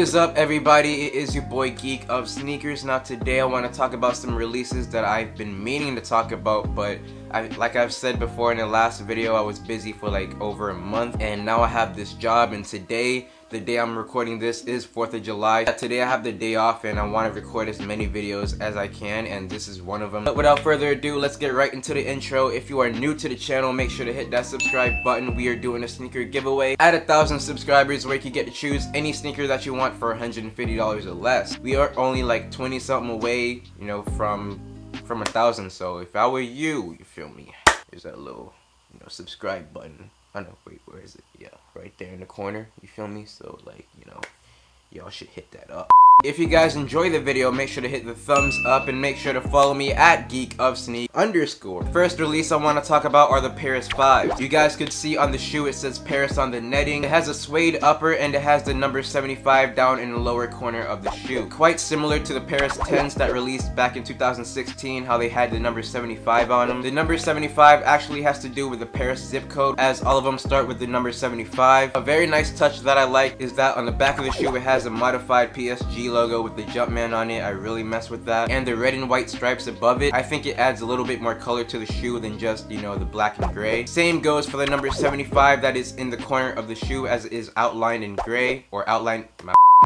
is up, everybody? It is your boy Geek of Sneakers. Now today I want to talk about some releases that I've been meaning to talk about, but like I've said before in the last video, I was busy for like over a month, and now I have this job, and today, the day I'm recording this, is 4th of July. Today I have the day off and I want to record as many videos as I can, and this is one of them. But without further ado, let's get right into the intro. If you are new to the channel, make sure to hit that subscribe button. We are doing a sneaker giveaway at 1,000 subscribers where you can get to choose any sneaker that you want for $150 or less. We are only like 20 something away, you know, from 1,000, so if I were you, you feel me, there's that little, you know, subscribe button. I know, wait, where is it? Yeah, right there in the corner, you feel me? So like, you know, y'all should hit that up. If you guys enjoy the video, make sure to hit the thumbs up and make sure to follow me at geekofsneak_. First release I want to talk about are the Paris 5s. You guys could see on the shoe it says Paris on the netting. It has a suede upper and it has the number 75 down in the lower corner of the shoe. Quite similar to the Paris 10s that released back in 2016, how they had the number 75 on them. The number 75 actually has to do with the Paris zip code, as all of them start with the number 75. A very nice touch that I like is that on the back of the shoe it has a modified PSG logo with the Jumpman on it. I really mess with that, and the red and white stripes above it. I think it adds a little bit more color to the shoe than just, you know, the black and gray. Same goes for the number 75 that is in the corner of the shoe, as it is outlined in gray, or outlined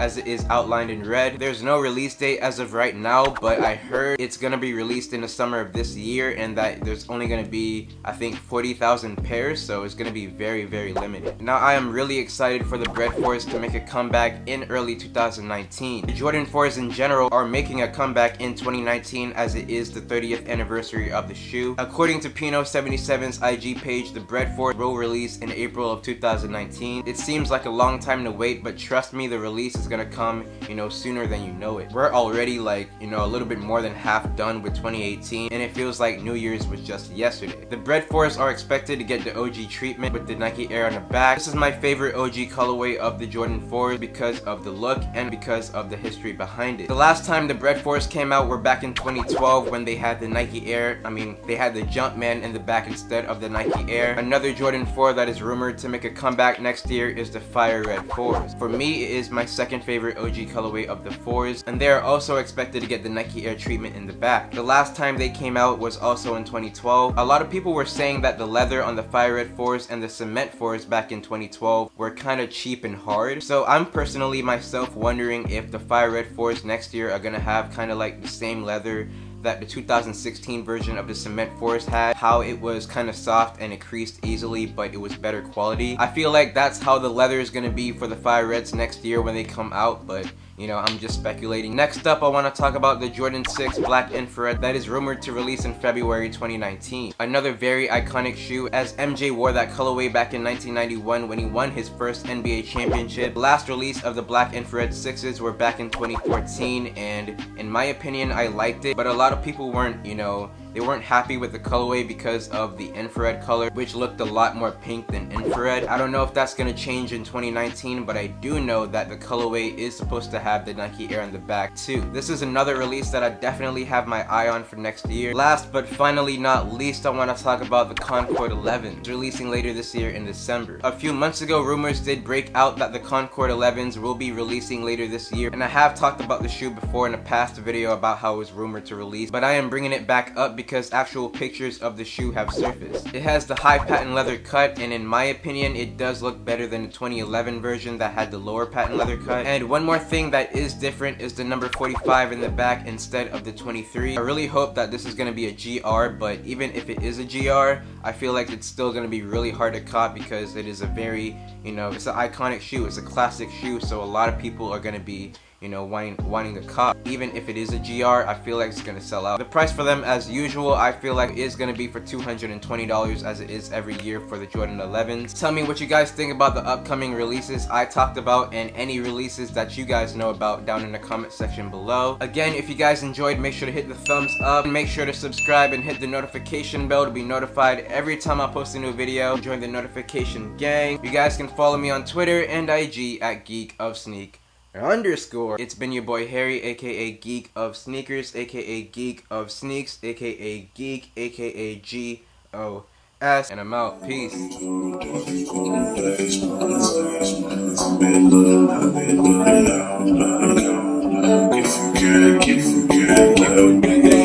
as it is outlined in red. There's no release date as of right now, but I heard it's gonna be released in the summer of this year, and that there's only gonna be, I think, 40,000 pairs, so it's gonna be very, very limited. Now I am really excited for the Bred 4s to make a comeback in early 2019. The Jordan 4s in general are making a comeback in 2019, as it is the 30th anniversary of the shoe. According to Pino 77's IG page, the Bred 4 will release in April of 2019. It seems like a long time to wait, but trust me, the release is gonna come, you know, sooner than you know it. We're already like, you know, a little bit more than half done with 2018, and it feels like New Year's was just yesterday. The Bred 4s are expected to get the OG treatment with the Nike Air on the back. This is my favorite OG colorway of the Jordan 4s because of the look and because of the history behind it. The last time the Bred 4s came out were back in 2012 when they had the Nike Air. I mean, they had the Jumpman in the back instead of the Nike Air. Another Jordan 4 that is rumored to make a comeback next year is the Fire Red 4s. For me, it is my second favorite OG colorway of the 4s, and they are also expected to get the Nike Air treatment in the back. The last time they came out was also in 2012. A lot of people were saying that the leather on the Fire Red 4s and the Cement Forest back in 2012 were kind of cheap and hard, so I'm personally myself wondering if the Fire Red 4s next year are gonna have kind of like the same leather that the 2016 version of the Cement Forest had, how it was kind of soft and it creased easily, but it was better quality. I feel like that's how the leather is gonna be for the Fire Reds next year when they come out, but you know, I'm just speculating. Next up, I want to talk about the Jordan 6 Black Infrared that is rumored to release in February 2019. Another very iconic shoe, as MJ wore that colorway back in 1991 when he won his first NBA championship. The last release of the Black Infrared 6s were back in 2014, and in my opinion, I liked it, but a lot of people weren't, you know, they weren't happy with the colorway because of the infrared color, which looked a lot more pink than infrared. I don't know if that's gonna change in 2019, but I do know that the colorway is supposed to have the Nike Air in the back too. This is another release that I definitely have my eye on for next year. Last but finally not least, I wanna talk about the Concord 11s, releasing later this year in December. A few months ago, rumors did break out that the Concord 11s will be releasing later this year, and I have talked about the shoe before in a past video about how it was rumored to release, but I am bringing it back up because actual pictures of the shoe have surfaced. It has the high patent leather cut, and in my opinion, it does look better than the 2011 version that had the lower patent leather cut. And one more thing that is different is the number 45 in the back instead of the 23. I really hope that this is gonna be a GR, but even if it is a GR, I feel like it's still gonna be really hard to cop because it is a very, you know, it's an iconic shoe, it's a classic shoe, so a lot of people are gonna be, you know, wanting a cop. Even if it is a GR, I feel like it's gonna sell out. The price for them, as usual, I feel like is gonna be for $220, as it is every year for the Jordan 11s. Tell me what you guys think about the upcoming releases I talked about, and any releases that you guys know about down in the comment section below. Again, if you guys enjoyed, make sure to hit the thumbs up, make sure to subscribe and hit the notification bell to be notified every time I post a new video. Join the notification gang. You guys can follow me on Twitter and IG at geekofsneak_. It's been your boy Harry, aka Geek of Sneakers, aka Geek of Sneaks, aka Geek, aka GOF. S, and I'm out. Peace.